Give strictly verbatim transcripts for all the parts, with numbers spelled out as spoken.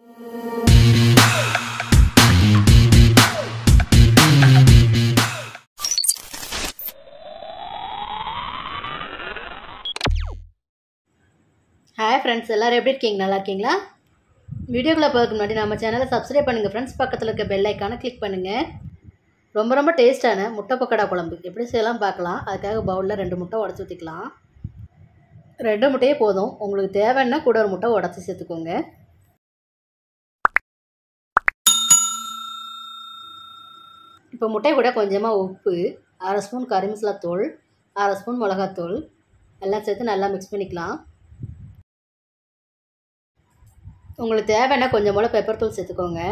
Hi friends, ellaru eppadi irkeenga nalla irkeenga video ku pokkum nadi nama channel subscribe pannunga friends pakkathula irukka bell icon click pannunga romba romba taste ana mutta pakoda kolambu eppadi seiyalaam paakalam adukkaga bowl la rendu mutta odatchu utikalam rendu muttaye podum ungalku thevaina kuda oru mutta odatchu setukonga ipo muttai kuda konjama uppu one spoon curry masala thol one spoon molaga thol ella sethu nalla mix pannikalam உங்களுக்கு தேவைனா கொஞ்சம் போல pepper தூள் சேர்த்துக்கோங்க.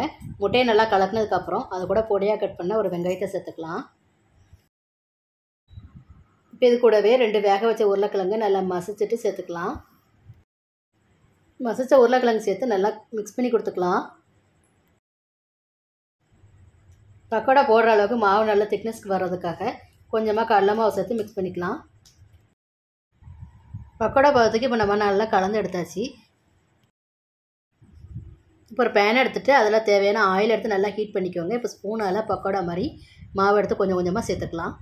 முட்டையை நல்லா கலக்கினதுக்கு அப்புறம் அது கூட பொடியா கட் பண்ண ஒரு வெங்காயத்தை சேர்த்துக்கலாம். இப்போ இது கூடவே ரெண்டு வேக வச்ச உருளைக்கிழங்கு நல்லா மசிச்சிட்டு சேர்த்துக்கலாம். மசிச்ச உருளைக்கிழங்கு சேர்த்து நல்லா mix பண்ணி கொடுத்துக்கலாம். பக்கோடா போடுற அளவுக்கு மாவு நல்ல thickness வரதுக்காக கொஞ்சமா கடலை மாவு சேர்த்து mix பண்ணிக்கலாம். பக்கோடா பதத்துக்கு இப்போ நம்ம நல்லா கலந்து எடுத்தாச்சு. இப்போ ஒரு pan எடுத்துட்டு அதல தேவையான oil எடுத்து நல்லா ஹீட் பண்ணிக்கோங்க. இப்போ ஸ்பூனால பக்கோடா மாதிரி மாவு எடுத்து கொஞ்சம் கொஞ்சமா சேர்த்துக்கலாம்.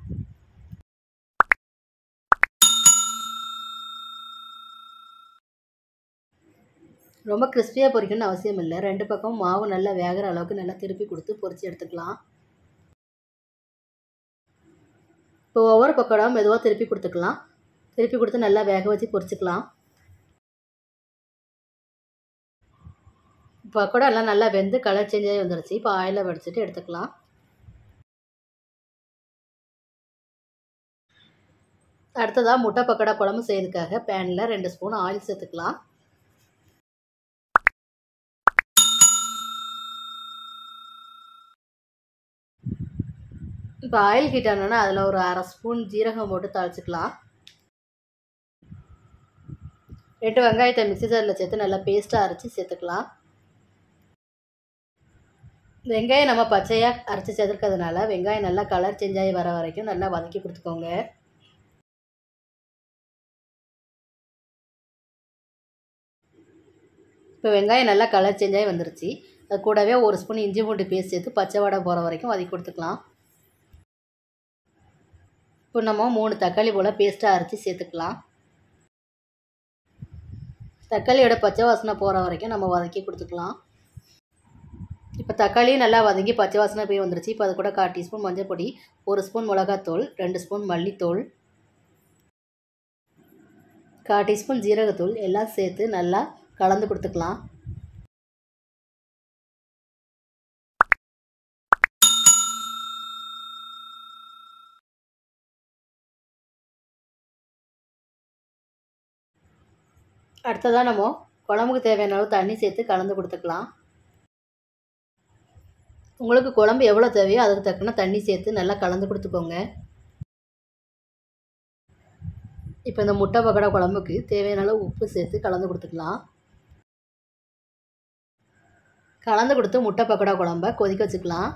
ரொம்ப கிறிஸ்பியா பொரிக்கணும் அவசியம் இல்லை. ரெண்டு பக்கம் மாவு நல்லா வேகற அளவுக்கு நல்லா திருப்பி கொடுத்து பொரிச்சு எடுத்துக்கலாம். இப்போ ஒவ்வொரு பக்கோடா மெதுவா திருப்பி கொடுத்துக்கலாம். திருப்பி கொடுத்து நல்லா வேக வச்சு பொரிச்சுக்கலாம். பக்கோடா எல்லாம் நல்லா வெந்து கலர் சேஞ்ச் ஆகி வந்துருச்சு. இப்போ ஆயில வடிச்சிட்டு எடுத்துக்கலாம். அடுத்ததா முட்டை பக்கோடா குழம்பு செய்யறதுக்காக panல ரெண்டு ஸ்பூன் ஆயில் சேர்த்துக்கலாம். இப்போ ஆயில் ஹீட் ஆனனா அதுல ஒரு அரை ஸ்பூன் ஜீரகம் போட்டு தாளிச்சுக்கலாம். ரெண்டு வெங்காயத்தை மிக்ஸி ஜார்ல சேர்த்து நல்லா பேஸ்டா அரைச்சு சேர்த்துக்கலாம். வெங்காயம் நம்ம பச்சையாக அரைச்சி சேர்த்துக்கிறதுனால வெங்காயம் நல்லா கலர் சேஞ்ச் ஆகி வர வரைக்கும் நல்லா வதக்கி கொடுத்துக்கோங்க. இப்போ வெங்காயம் நல்லா கலர் சேஞ்ச் ஆகி வந்துருச்சு. அது கூடவே ஒரு ஸ்பூன் இஞ்சி பூண்டு பேஸ்ட் சேர்த்து பச்சை வாடை போகிற வரைக்கும் வதக்கி கொடுத்துக்கலாம். இப்போ நம்ம மூணு தக்காளி போல் பேஸ்ட்டாக அரைச்சி சேர்த்துக்கலாம். தக்காளியோட பச்சை வாசனை போகிற வரைக்கும் நம்ம வதக்கி கொடுத்துக்கலாம். இப்போ தக்காளியும் நல்லா வதங்கி பச்சை வாசனை போய் வந்துருச்சு. இப்போ அது கூட கால் டீஸ்பூன் மஞ்சள் பொடி, ஒரு ஸ்பூன் மிளகாத்தூள், ரெண்டு ஸ்பூன் மல்லித்தூள், கால் டீஸ்பூன் ஜீரகத்தூள் எல்லாம் சேர்த்து நல்லா கலந்து கொடுத்துக்கலாம். அடுத்ததான் நம்ம குழம்புக்கு தேவையான அளவு தண்ணி சேர்த்து கலந்து கொடுத்துக்கலாம். உங்களுக்கு குழம்பு எவ்வளோ தேவையோ அதுக்கு தக்கன தண்ணி சேர்த்து நல்லா கலந்து கொடுத்துக்கோங்க. இப்போ இந்த முட்டை பக்கோடா குழம்புக்கு தேவையான அளவு உப்பு சேர்த்து கலந்து கொடுத்துக்கலாம். கலந்து கொடுத்து முட்டை பக்கோடா குழம்ப கொதிக்க வச்சுக்கலாம்.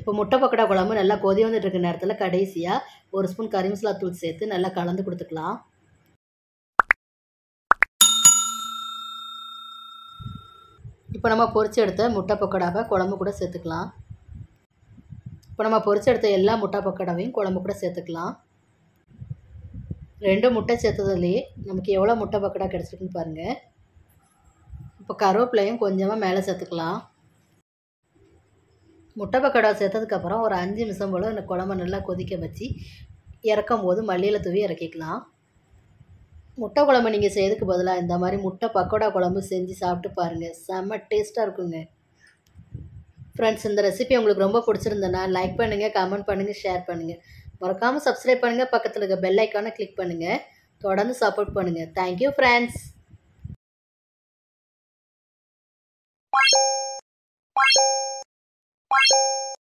இப்போ முட்டை பக்கோடா குழம்பு நல்லா கொதி வந்துட்டு இருக்கிற நேரத்தில் கடைசியாக ஒரு ஸ்பூன் கறி மசாலா தூள் சேர்த்து நல்லா கலந்து கொடுத்துக்கலாம். இப்போ நம்ம பொரிச்சு எடுத்த முட்டை பக்கோடாவை குழம்பு கூட சேர்த்துக்கலாம். இப்போ நம்ம பொரிச்சு எடுத்த எல்லா முட்டை பக்கோடாவையும் குழம்பு கூட சேர்த்துக்கலாம். ரெண்டு முட்டை சேர்த்ததுலேயே நமக்கு எவ்வளோ முட்டை பக்கோடா கிடச்சிருக்குன்னு பாருங்கள். இப்போ கருவேப்பிலையும் கொஞ்சமாக மேலே சேர்த்துக்கலாம். முட்டை பக்கோடா சேர்த்ததுக்கப்புறம் ஒரு அஞ்சு நிமிஷம் போல் இந்த குழம்பை நல்லா கொதிக்க வச்சு இறக்கும் போது மல்லியில் தூவி இறக்கிக்கலாம். முட்டை குழம்பு நீங்கள் செய்யறதுக்கு பதிலாக இந்த மாதிரி முட்டை பக்கோடா குழம்பு செஞ்சு சாப்பிட்டு பாருங்கள். செம்ம டேஸ்ட்டாக இருக்குங்க. ஃப்ரெண்ட்ஸ், இந்த ரெசிபி உங்களுக்கு ரொம்ப பிடிச்சிருந்ததுன்னா லைக் பண்ணுங்கள், கமெண்ட் பண்ணுங்கள், ஷேர் பண்ணுங்கள். மறக்காமல் சப்ஸ்கிரைப் பண்ணுங்கள். பக்கத்தில் இருக்க பெல் ஐக்கானை கிளிக் பண்ணுங்கள். தொடர்ந்து சப்போர்ட் பண்ணுங்கள். Thank you friends.